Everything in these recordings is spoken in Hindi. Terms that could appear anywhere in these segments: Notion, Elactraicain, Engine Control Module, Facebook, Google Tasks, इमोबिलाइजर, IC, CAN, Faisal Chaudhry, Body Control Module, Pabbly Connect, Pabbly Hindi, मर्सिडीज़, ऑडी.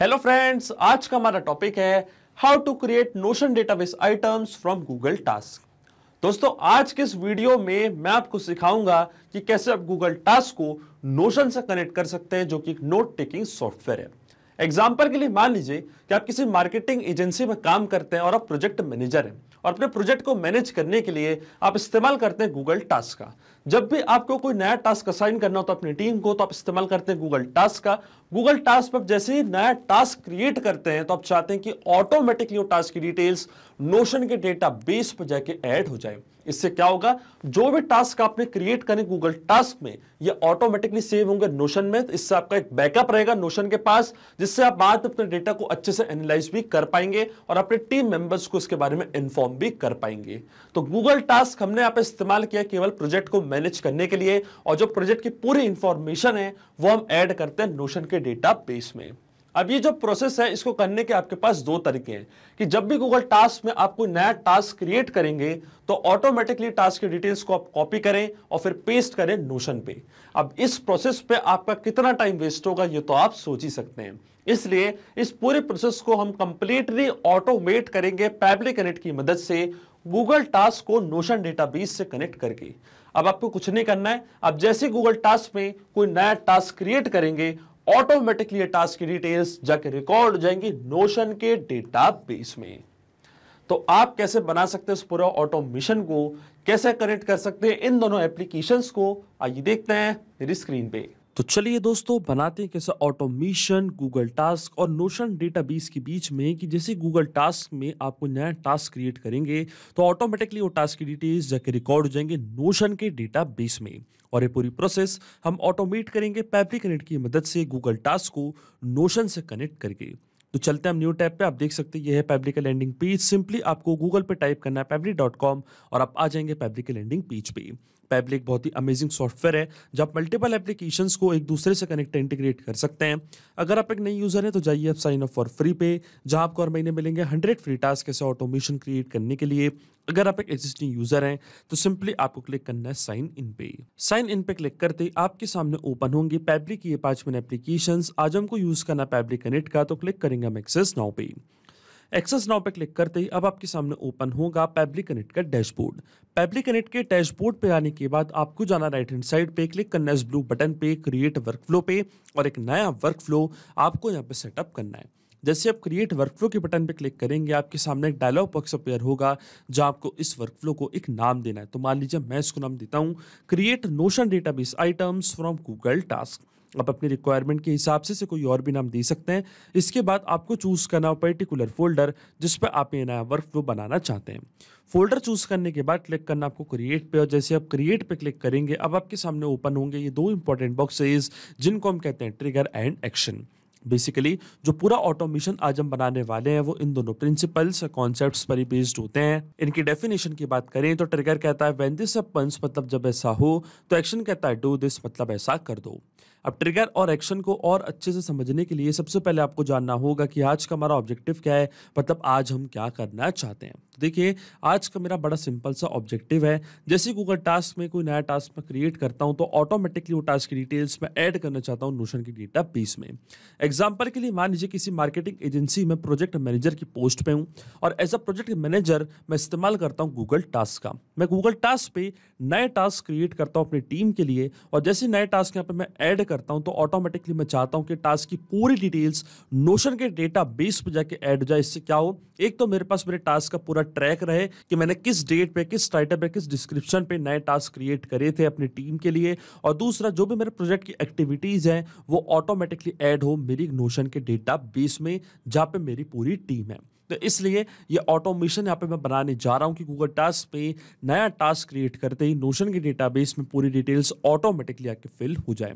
हेलो फ्रेंड्स, आज का हमारा टॉपिक है how to create Notion database items from Google task. दोस्तों, आज के इस वीडियो में मैं आपको सिखाऊंगा कि कैसे आप गूगल टास्क को नोशन से कनेक्ट कर सकते हैं, जो कि एक नोट टेकिंग सॉफ्टवेयर है। एग्जाम्पल के लिए मान लीजिए कि आप किसी मार्केटिंग एजेंसी में काम करते हैं और आप प्रोजेक्ट मैनेजर हैं और अपने प्रोजेक्ट को मैनेज करने के लिए आप इस्तेमाल करते हैं गूगल टास्क का। जब भी आपको कोई नया टास्क असाइन करना होता है अपनी टीम को, तो आप इस्तेमाल करते हैं गूगल टास्क का। गूगल टास्क पर जैसे ही नया टास्क क्रिएट करते हैं तो आप चाहते हैं कि ऑटोमेटिकली वो टास्क की डिटेल्स नोशन के डेटा बेस पर जाके ऐड हो जाए। इससे क्या होगा, जो भी टास्क आपने क्रिएट करें गूगल टास्क में, ये ऑटोमेटिकली सेव होंगे नोशन में। इससे आपका एक बैकअप रहेगा नोशन के पास, जिससे आप बाद में अपने डेटा को अच्छे से एनालाइज भी कर पाएंगे और अपने टीम मेंबर्स को इसके बारे में इन्फॉर्म भी कर पाएंगे। तो गूगल टास्क हमने यहाँ पे इस्तेमाल किया केवल प्रोजेक्ट को मैनेज करने के लिए, और जो प्रोजेक्ट की पूरी इंफॉर्मेशन है वो हम ऐड करते हैं नोशन के डेटा बेस में। अब ये जो प्रोसेस है, इसको करने के आपके पास दो तरीके हैं कि जब भी गूगल टास्क में आप कोई नया टास्क क्रिएट करेंगे तो ऑटोमेटिकली टास्क की डिटेल्स को आप कॉपी करें और फिर पेस्ट करें नोशन पे। अब इस प्रोसेस पे आपका कितना टाइम वेस्ट होगा ये तो आप सोच ही सकते हैं, इसलिए इस पूरे प्रोसेस को हम कंप्लीटली ऑटोमेट करेंगे पैबली कनेक्ट की मदद से, गूगल टास्क को नोशन डेटाबेस से कनेक्ट करके। अब आपको कुछ नहीं करना है, आप जैसे गूगल टास्क में कोई नया टास्क क्रिएट करेंगे ऑटोमेटिकली ये टास्क की डिटेल्स जाके रिकॉर्ड हो जाएंगी नोशन के डेटाबेस में। तो आप कैसे बना सकते हैं इस पूरा ऑटोमेशन को, कैसे कनेक्ट कर सकते हैं इन दोनों एप्लीकेशंस को, आइए देखते हैं मेरी स्क्रीन पे। तो चलिए दोस्तों, बनाते हैं कैसे ऑटोमेशन गूगल टास्क और नोशन डेटाबेस के बीच में, कि जैसे गूगल टास्क में आपको नया टास्क क्रिएट करेंगे तो ऑटोमेटिकली वो टास्क की डिटेल्स जाके रिकॉर्ड हो जाएंगे नोशन के डेटाबेस में। और ये पूरी प्रोसेस हम ऑटोमेट करेंगे पैबली कनेक्ट की मदद से, गूगल टास्क को नोशन से कनेक्ट करके। तो चलते हैं हम न्यू टैब पे। आप देख सकते हैं यह है पैबली का लैंडिंग पेज। सिंपली आपको गूगल पे टाइप करना है pabbly.com और आप आ जाएंगे पैबली के लैंडिंग पेज पे। पैबली एक बहुत ही अमेजिंग सॉफ्टवेयर है जहाँ आप मल्टीपल एप्लीकेशंस को एक दूसरे से कनेक्ट इंटीग्रेट कर सकते हैं। अगर आप एक नए यूजर हैं तो जाइए आप साइन अप फॉर फ्री पे, जहाँ आपको हर महीने मिलेंगे 100 फ्री टास्क ऐसे ऑटोमेशन क्रिएट करने के लिए। अगर आप एक एग्जिस्टिंग यूजर हैं तो सिंपली आपको क्लिक करना है साइन इन पे। साइन इन पे क्लिक करते आपके सामने ओपन होंगे पैबली की ये 5 मिनट एप्लीकेशंस। आज हमको यूज करना पैबली कनेक्ट का, तो क्लिक करेंगे हम एक्सेस नाउ पे। एक्सेस नाउ पे क्लिक करते ही अब आपके सामने ओपन होगा पैबली कनेक्ट का डैशबोर्ड। पैबली कनेक्ट के डैशबोर्ड पे आने के बाद आपको जाना राइट हैंड साइड पे, क्लिक करना इस ब्लू बटन पे, क्रिएट वर्कफ्लो पे, और एक नया वर्कफ्लो आपको यहाँ पे सेटअप करना है। जैसे आप क्रिएट वर्कफ्लो के बटन पे क्लिक करेंगे आपके सामने एक डायलॉग बॉक्स अपीयर होगा, जहाँ आपको इस वर्कफ्लो को एक नाम देना है। तो मान लीजिए मैं इसको नाम देता हूँ create Notion database items from Google task. आप अपनी रिक्वायरमेंट के हिसाब से कोई और भी नाम दे सकते हैं। इसके बाद आपको चूज़ करना हो पर्टिकुलर फोल्डर जिस पर आप ये नया वर्कफ्लो बनाना चाहते हैं। फोल्डर चूज़ करने के बाद क्लिक करना आपको क्रिएट पे, और जैसे आप क्रिएट पे क्लिक करेंगे अब आपके सामने ओपन होंगे ये दो इंपॉर्टेंट बॉक्सेस, जिनको हम कहते हैं ट्रिगर एंड एक्शन। बेसिकली जो पूरा ऑटोमेशन आज हम बनाने वाले हैं वो इन दोनों प्रिंसिपल्स और कॉन्सेप्ट्स पर ही बेस्ड होते हैं। इनकी डेफिनेशन की बात करें तो ट्रिगर कहता है व्हेन दिस हैपेंस, मतलब जब ऐसा हो, तो एक्शन कहता है डू दिस, मतलब ऐसा कर दो। अब ट्रिगर और एक्शन को और अच्छे से समझने के लिए सबसे पहले आपको जानना होगा कि आज का हमारा ऑब्जेक्टिव क्या है, मतलब आज हम क्या करना चाहते हैं। तो देखिए आज का मेरा बड़ा सिंपल सा ऑब्जेक्टिव है। जैसे गूगल टास्क में कोई नया टास्क मैं क्रिएट करता हूं तो ऑटोमेटिकली वो टास्क की डिटेल्स मैं ऐड करना चाहता हूं नोशन के डेटा बेस में। एग्जाम्पल के लिए मान लीजिए किसी मार्केटिंग एजेंसी में प्रोजेक्ट मैनेजर की पोस्ट पे हूँ और एज अ प्रोजेक्ट मैनेजर मैं इस्तेमाल करता हूँ गूगल टास्क का। मैं गूगल टास्क पे नए टास्क क्रिएट करता हूँ अपनी टीम के लिए, और जैसे नए टास्क यहाँ पर मैं ऐड करता हूँ तो ऑटोमेटिकली मैं चाहता हूँ कि टास्क की पूरी डिटेल्स नोशन के डेटा बेस पर जाके ऐड हो जाए। इससे क्या हो, एक तो मेरे पास मेरे टास्क का पूरा ट्रैक रहे कि मैंने किस डेट पे, किस टाइटल पे, किस डिस्क्रिप्शन पे नए टास्क क्रिएट करे थे अपनी टीम के लिए, और दूसरा जो भी मेरे प्रोजेक्ट की एक्टिविटीज़ हैं वो ऑटोमेटिकली ऐड हो मेरी नोशन के डेटा बेस में, जहाँ पे मेरी पूरी टीम है। तो इसलिए ये ऑटोमेशन यहाँ पे मैं बनाने जा रहा हूँ कि गूगल टास्क पे नया टास्क क्रिएट करते ही नोशन के डेटाबेस में पूरी डिटेल्स ऑटोमेटिकली आके फिल हो जाए।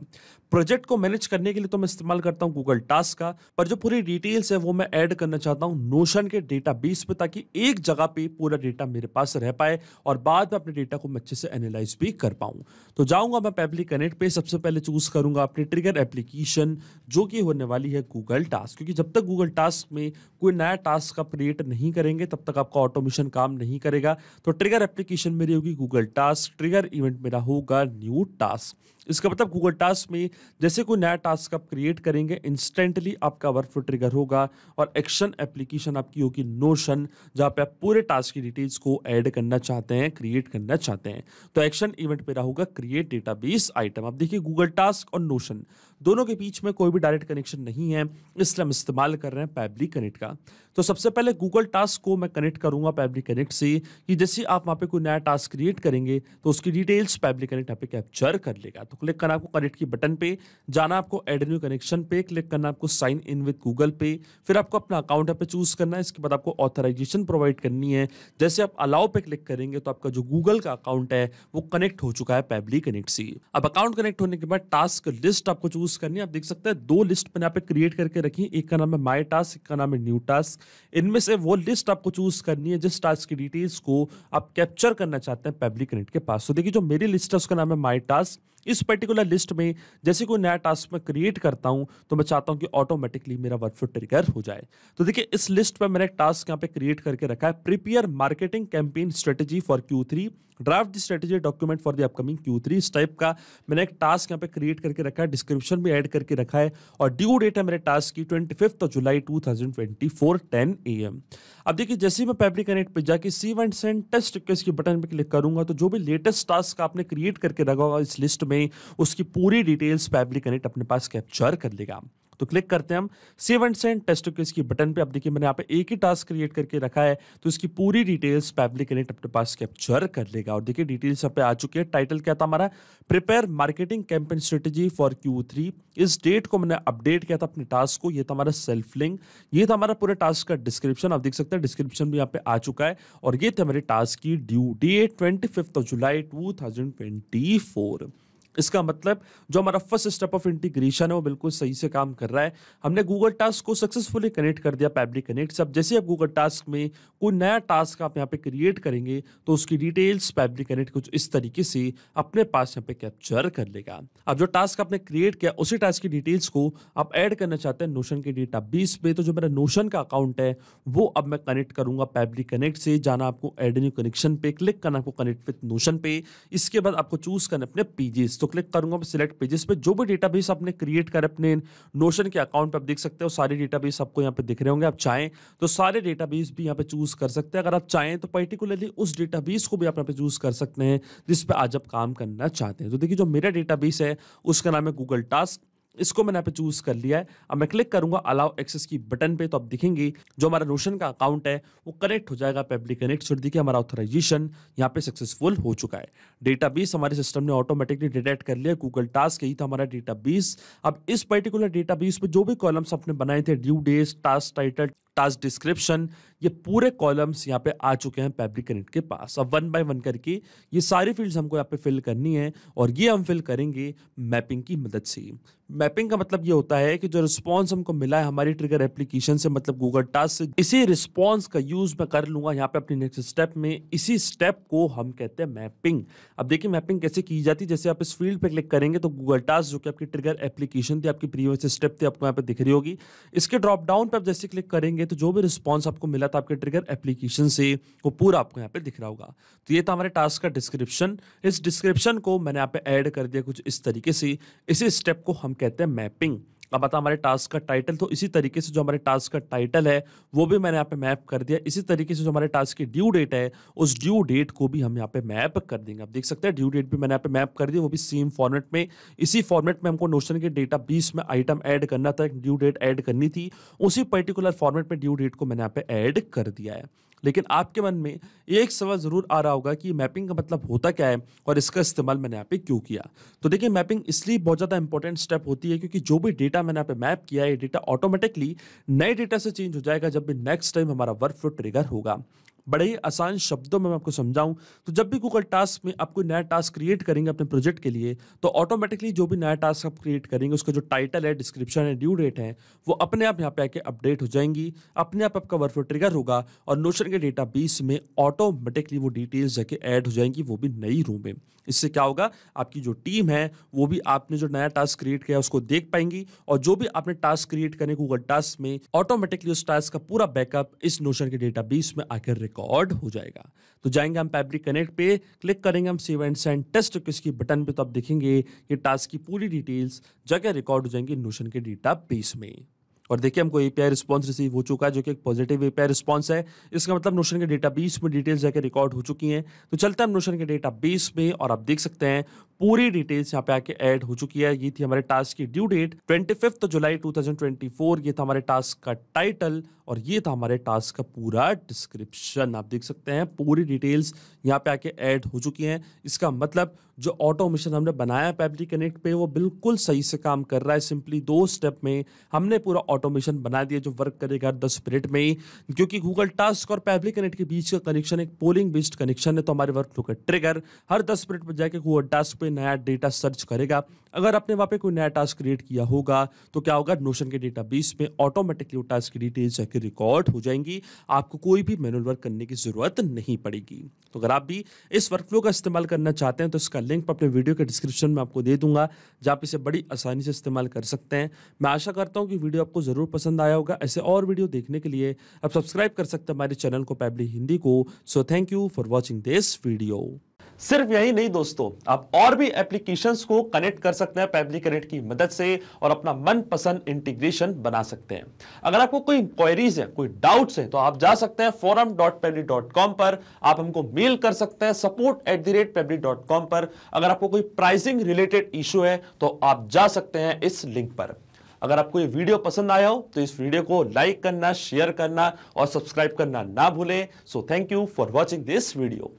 प्रोजेक्ट को मैनेज करने के लिए तो मैं इस्तेमाल करता हूँ गूगल टास्क का, पर जो पूरी डिटेल्स है वो मैं ऐड करना चाहता हूँ नोशन के डेटाबेस पे, ताकि एक जगह पे पूरा डेटा मेरे पास रह पाए और बाद में अपने डेटा को मैं अच्छे से एनालाइज भी कर पाऊँ। तो जाऊँगा मैं पैबली कनेक्ट पे, सबसे पहले चूज़ करूँगा अपनी ट्रिगर एप्लीकेशन, जो कि होने वाली है गूगल टास्क, क्योंकि जब तक गूगल टास्क में कोई नया टास्क क्रिएट नहीं करेंगे तब तक आपका ऑटोमेशन काम नहीं करेगा। तो ट्रिगर एप्लीकेशन मेरी होगी गूगल टास्क, ट्रिगर इवेंट मेरा होगा न्यू टास्क। इसका मतलब गूगल टास्क में जैसे कोई नया टास्क आप क्रिएट करेंगे इंस्टेंटली आपका वर्कफ्लो ट्रिगर होगा और एक्शन एप्लीकेशन आपकी होगी नोशन, जहाँ पे आप पूरे टास्क की डिटेल्स को ऐड करना चाहते हैं, क्रिएट करना चाहते हैं। तो एक्शन इवेंट पे होगा क्रिएट डेटाबेस आइटम। आप देखिए गूगल टास्क और नोशन दोनों के बीच में कोई भी डायरेक्ट कनेक्शन नहीं है, इसलिए हम इस्तेमाल कर रहे हैं पैब्ली कनेक्ट का। तो सबसे पहले गूगल टास्क को मैं कनेक्ट करूंगा पैब्ली कनेक्ट से, कि जैसे आप वहाँ पे कोई नया टास्क क्रिएट करेंगे तो उसकी डिटेल्स पैब्ली कनेक्ट यहाँ पे कैप्चर कर लेगा। तो क्लिक करना आपको कनेक्ट की बटन पे, जाना आपको एड न्यू कनेक्शन पे, क्लिक करना आपको साइन इन विद गूगल पे, फिर आपको अपना अकाउंट यहाँ पे चूज करना है। इसके बाद आपको ऑथराइजेशन प्रोवाइड करनी है। जैसे आप अलाउ पे क्लिक करेंगे तो आपका जो गूगल का अकाउंट है वो कनेक्ट हो चुका है पैब्ली कनेक्ट से। अब अकाउंट कनेक्ट होने के बाद टास्क लिस्ट आपको चूज करनी है। आप देख सकते हैं दो लिस्ट मैंने यहाँ पे क्रिएट करके रखी, एक का नाम है माय टास्क, एक का नाम है न्यू टास्क। इनमें से वो लिस्ट आपको चूज करनी है जिस टास्क की डिटेल्स को आप कैप्चर करना चाहते हैं पैब्ली कनेक्ट के पास। तो देखिए जो मेरी लिस्ट है उसका नाम है माय टास्क। इस पर्टिकुलर लिस्ट में जैसे कोई नया टास्क मैं क्रिएट करता हूं तो मैं चाहता हूं कि ऑटोमेटिकली मेरा वर्कफ्लो ट्रिगर हो जाए। तो देखिए इस लिस्ट पर मैंने एक टास्क यहाँ पे क्रिएट करके रखा है, prepare marketing campaign strategy for Q3, draft the strategy document for the upcoming Q3। इस टाइप का मैंने एक टास्क यहाँ पे क्रिएट करके रखा है, डिस्क्रिप्शन में ऐड करके रखा है और ड्यू डेट है मेरे टास्क की 25 जुलाई 2024 10 AM। अब देखिए जैसे ही मैं पैब्ली कनेक्ट पे जाके save and send test request के बटन पे क्लिक करूंगा तो जो भी लेटेस्ट टास्क आपने क्रिएट करके रखा होगा इस लिस्ट में उसकी पूरी डिटेल्स पैब्ली कनेक्ट अपने पास कैप्चर कर लेगा। तो क्लिक करते हैं हम save and send test request की बटन पे। आप देखिए मैंने यहाँ पे एक ही टास्क क्रिएट करके रखा है तो इसकी पूरी डिटेल्स पैब्ली कनेक्ट अपने पास कैप्चर कर लेगा। और देखिए डिटेल्स यहाँ पे आ चुकी है। टाइटल क्या था हमारा, prepare marketing campaign strategy for Q3। इस डेट को मैंने अपडेट किया था अपने टास्क को। ये था हमारा सेल्फ लिंक, ये था हमारा पूरे टास्क का डिस्क्रिप्शन। आप देख सकते हैं डिस्क्रिप्शन भी यहाँ पे आ चुका है और ये थे हमारे टास्क की ड्यू डेट 25 जुलाई 2024। इसका मतलब जो हमारा फर्स्ट स्टेप ऑफ इंटीग्रेशन है वो बिल्कुल सही से काम कर रहा है। हमने गूगल टास्क को सक्सेसफुली कनेक्ट कर दिया पैब्ली कनेक्ट से। अब जैसे आप गूगल टास्क में कोई नया टास्क आप यहाँ पे क्रिएट करेंगे तो उसकी डिटेल्स पैब्ली कनेक्ट कुछ इस तरीके से अपने पास यहाँ पे कैप्चर कर लेगा। अब जो टास्क आपने क्रिएट किया उसी टास्क की डिटेल्स को आप ऐड करना चाहते हैं नोशन के डेटाबेस पे, तो जो मेरा नोशन का अकाउंट है वो अब मैं कनेक्ट करूंगा पैब्ली कनेक्ट से। जाना आपको ऐड न्यू कनेक्शन पे, क्लिक करना आपको कनेक्ट विद नोशन पे। इसके बाद आपको चूज करना अपने पेजेस, तो क्लिक करूंगा मैं सिलेक्ट पेजेस पे। जो भी डेटाबेस आपने क्रिएट कर अपने नोशन के अकाउंट पे आप देख सकते हो सारे डेटाबेस आपको यहाँ पे दिख रहे होंगे। आप चाहें तो सारे डेटाबेस भी यहाँ पे चूज कर सकते हैं। अगर आप चाहें तो पर्टिकुलरली उस डेटाबेस को भी आप यहाँ पे चूज कर सकते हैं जिस पे आज आप काम करना चाहते हैं। तो देखिए जो मेरा डेटाबेस है उसका नाम है गूगल टास्क, इसको मैंने यहाँ पे चूज कर लिया है। अब मैं क्लिक करूंगा अलाउ एक्सेस की बटन पे तो आप देखेंगे जो हमारा नोशन का अकाउंट है वो कनेक्ट हो जाएगा पैब्ली कनेक्ट। छोड़ देखिए हमारा ऑथराइजेशन यहाँ पे सक्सेसफुल हो चुका है। डेटाबेस हमारे सिस्टम ने ऑटोमेटिकली डिटेक्ट कर लिया गूगल टास्क, यही था हमारा डेटाबेस। अब इस पर्टिकुलर डेटाबेस पे जो भी कॉलम्स आपने बनाए थे, due date, task title, task description, ये पूरे कॉलम्स यहाँ पे आ चुके हैं पैब्ली कनेक्ट के पास। अब वन बाय वन करके ये सारी फील्ड्स हमको यहाँ पे फिल करनी है और ये हम फिल करेंगे मैपिंग की मदद से। मैपिंग का मतलब ये होता है कि जो रिस्पॉन्स हमको मिला है हमारी ट्रिगर एप्लीकेशन से, मतलब गूगल टास्क से, इसी रिस्पॉन्स का यूज मैं कर लूंगा यहाँ पे अपने नेक्स्ट स्टेप में। इसी स्टेप को हम कहते हैं मैपिंग। अब देखिए मैपिंग कैसे की जाती है। जैसे आप इस फील्ड पे क्लिक करेंगे तो गूगल टास्क जो कि आपकी ट्रिगर एप्लीकेशन थी, आपकी प्रीवियस स्टेप थी, आपको यहाँ पे दिख रही होगी। इसके ड्रॉप डाउन पर आप जैसे क्लिक करेंगे तो जो भी रिस्पॉन्स आपको मिला था आपके ट्रिगर एप्लीकेशन से वो पूरा आपको यहाँ पे दिख रहा होगा। तो ये था हमारे टास्क का डिस्क्रिप्शन। इस डिस्क्रिप्शन को मैंने यहाँ पे ऐड कर दिया कुछ इस तरीके से। इसी स्टेप को हम कहते हैं मैपिंग। अब आता हमारे टास्क का टाइटल, तो इसी तरीके से जो हमारे टास्क का टाइटल है वो भी मैंने यहाँ पे मैप कर दिया। इसी तरीके से जो हमारे टास्क की ड्यू डेट है उस ड्यू डेट को भी हम यहाँ पे मैप कर देंगे। आप देख सकते हैं ड्यू डेट भी मैंने यहाँ पे मैप कर दी, वो भी सेम फॉर्मेट में। इसी फॉर्मेट में हमको नोशन के डेटाबेस में आइटम ऐड करना था, ड्यू डेट ऐड करनी थी, उसी पर्टिकुलर फॉर्मेट में ड्यू डेट को मैंने यहाँ पे ऐड कर दिया है। लेकिन आपके मन में एक सवाल ज़रूर आ रहा होगा कि मैपिंग का मतलब होता क्या है और इसका इस्तेमाल मैंने यहाँ पे क्यों किया। तो देखिए मैपिंग इसलिए बहुत ज़्यादा इंपॉर्टेंट स्टेप होती है क्योंकि जो भी डेटा मैंने यहाँ पे मैप किया है ये डेटा ऑटोमेटिकली नए डेटा से चेंज हो जाएगा जब भी नेक्स्ट टाइम हमारा वर्कफ्लो ट्रिगर होगा। बड़े ही आसान शब्दों में मैं आपको समझाऊं तो जब भी गूगल टास्क में आप कोई नया टास्क क्रिएट करेंगे अपने प्रोजेक्ट के लिए तो ऑटोमेटिकली जो भी नया टास्क आप क्रिएट करेंगे उसका जो टाइटल है, डिस्क्रिप्शन है, ड्यू डेट है, वो अपने आप यहाँ पे आके अपडेट हो जाएंगी। अपने आप आपका वर्कफ्लो ट्रिगर होगा और नोशन के डेटाबेस में ऑटोमेटिकली वो डिटेल्स जाके ऐड हो जाएंगी, वो भी नई रो में। इससे क्या होगा, आपकी जो टीम है वो भी आपने जो नया टास्क क्रिएट किया उसको देख पाएंगी और जो भी आपने टास्क क्रिएट करें गूगल टास्क में ऑटोमेटिकली उस टास्क का पूरा बैकअप इस नोशन के डेटाबेस में आकर रिकॉर्ड हो जाएगा। तो जाएंगे हम Pabbly Connect पे, क्लिक करेंगे हम save and send test quiz की बटन पे, तो आप देखेंगे ये टास्क की पूरी डिटेल्स जाकर रिकॉर्ड हो जाएंगी नोशन के डेटा बेस में। और देखिए हमको एपीआई रिस्पांस रिसीव हो चुका है जो कि एक पॉजिटिव एपीआई रिस्पांस है। इसका मतलब नोशन के डेटाबेस में डिटेल्स जाकर रिकॉर्ड हो चुकी हैं। तो चलते हैं हम नोशन के डेटाबेस में और आप देख सकते हैं पूरी डिटेल्स यहाँ पे आके ऐड हो चुकी है। ये थी हमारे टास्क की ड्यू डेट 25 जुलाई 2024, ये था हमारे टास्क का टाइटल और ये था हमारे टास्क का पूरा डिस्क्रिप्शन। आप देख सकते हैं पूरी डिटेल्स यहाँ पे आके ऐड हो चुकी हैं। इसका मतलब जो ऑटोमेशन हमने बनाया Pabbly Connect पे वो बिल्कुल सही से काम कर रहा है। सिंपली 2 स्टेप में हमने पूरा ऑटोमेशन बना दिया जो वर्क करेगा 10 मिनट में। क्योंकि गूगल टास्क और Pabbly Connect के बीच का कनेक्शन एक पोलिंग बेस्ड कनेक्शन है, तो हमारे वर्कफ्लो का ट्रिगर हर 10 मिनट में जाके गूगल टास्क नया डेटा सर्च करेगा। अगर आपने वहां पे कोई नया टास्क क्रिएट किया होगा तो क्या होगा, नोशन के डेटाबेस में ऑटोमेटिकली वो टास्क की डिटेल्स आके रिकॉर्ड हो जाएंगी। आपको कोई भी मैनुअल वर्क करने की जरूरत नहीं पड़ेगी। तो अगर आप भी इस वर्कफ्लो का इस्तेमाल करना चाहते हैं तो इसका लिंक अपने वीडियो के डिस्क्रिप्शन में आपको दे दूंगा, जहाँ इसे बड़ी आसानी से इस्तेमाल कर सकते हैं। मैं आशा करता हूँ कि वीडियो आपको जरूर पसंद आया होगा। ऐसे और वीडियो देखने के लिए आप सब्सक्राइब कर सकते हैं हमारे चैनल को Pabbly हिंदी को। So thank you for watching this video. सिर्फ यही नहीं दोस्तों, आप और भी एप्लीकेशंस को कनेक्ट कर सकते हैं Pabbly Connect की मदद से और अपना मनपसंद इंटीग्रेशन बना सकते हैं। अगर आपको कोई इंक्वायरीज है, कोई डाउट्स हैं, तो आप जा सकते हैं forum.pabbly.com पर, आप हमको मेल कर सकते हैं support@pabbly.com पर। अगर आपको कोई प्राइसिंग रिलेटेड इशू है तो आप जा सकते हैं इस लिंक पर। अगर आपको ये वीडियो पसंद आया हो तो इस वीडियो को लाइक करना, शेयर करना और सब्सक्राइब करना ना भूलें। So thank you for watching this video.